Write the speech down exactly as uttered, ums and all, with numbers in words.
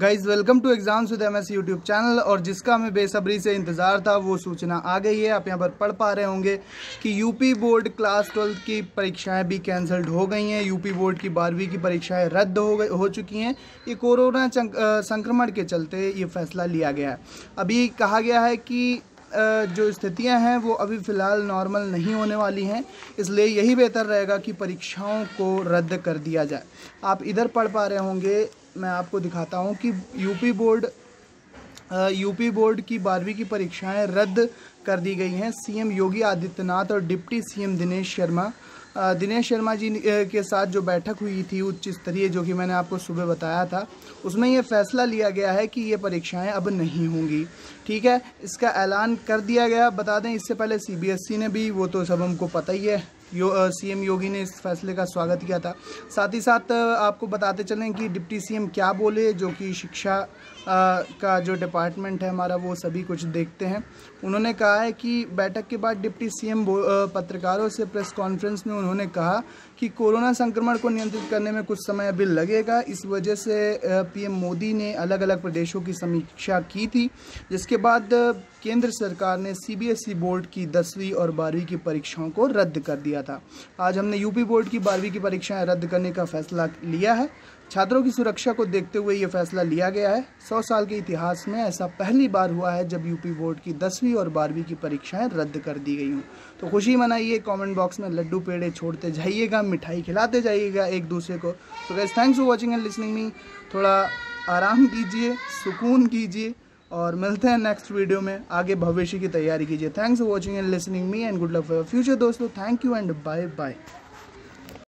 Guys welcome to exams with M S YouTube channel. और जिसका हमें बेसब्री से इंतज़ार था वो सूचना आ गई है। आप यहाँ पर पढ़ पा रहे होंगे कि यूपी बोर्ड क्लास ट्वेल्थ की परीक्षाएं भी कैंसल्ड हो गई हैं। यूपी बोर्ड की बारहवीं की परीक्षाएं रद्द हो गई हो चुकी हैं। ये कोरोना संक्रमण के चलते ये फैसला लिया गया है। अभी कहा गया है कि जो स्थितियां हैं वो अभी फ़िलहाल नॉर्मल नहीं होने वाली हैं, इसलिए यही बेहतर रहेगा कि परीक्षाओं को रद्द कर दिया जाए। आप इधर पढ़ पा रहे होंगे, मैं आपको दिखाता हूं कि यूपी बोर्ड यूपी बोर्ड की बारहवीं की परीक्षाएं रद्द कर दी गई हैं। सीएम योगी आदित्यनाथ और डिप्टी सीएम दिनेश शर्मा दिनेश शर्मा जी के साथ जो बैठक हुई थी उच्च स्तरीय, जो कि मैंने आपको सुबह बताया था, उसमें यह फैसला लिया गया है कि ये परीक्षाएं अब नहीं होंगी। ठीक है, इसका ऐलान कर दिया गया। बता दें, इससे पहले सीबीएसई ने भी, वो तो सब हमको पता ही है, यो सीएम योगी ने इस फैसले का स्वागत किया था। साथ ही साथ आपको बताते चलें कि डिप्टी सीएम क्या बोले, जो कि शिक्षा आ, का जो डिपार्टमेंट है हमारा, वो सभी कुछ देखते हैं। उन्होंने कहा है कि बैठक के बाद डिप्टी सीएम पत्रकारों से प्रेस कॉन्फ्रेंस में उन्होंने कहा कि कोरोना संक्रमण को नियंत्रित करने में कुछ समय अभी लगेगा। इस वजह से पीएम मोदी ने अलग अलग प्रदेशों की समीक्षा की थी, जिसके बाद केंद्र सरकार ने सीबीएसई बोर्ड की दसवीं और बारहवीं की परीक्षाओं को रद्द कर दिया था। आज हमने यूपी बोर्ड की बारहवीं की परीक्षाएं रद्द करने का फैसला लिया है। छात्रों की सुरक्षा को देखते हुए ये फैसला लिया गया है। सौ साल के इतिहास में ऐसा पहली बार हुआ है जब यूपी बोर्ड की दसवीं और बारहवीं की परीक्षाएं रद्द कर दी गई हूँ। तो खुशी मनाइए, कमेंट बॉक्स में लड्डू पेड़े छोड़ते जाइएगा, मिठाई खिलाते जाइएगा एक दूसरे को। तो guys, thanks for watching and listening me. थोड़ा आराम कीजिए, सुकून कीजिए, और मिलते हैं नेक्स्ट वीडियो में। आगे भविष्य की तैयारी कीजिए। Thanks for watching and listening me and good luck for your future. दोस्तों, thank you and bye bye.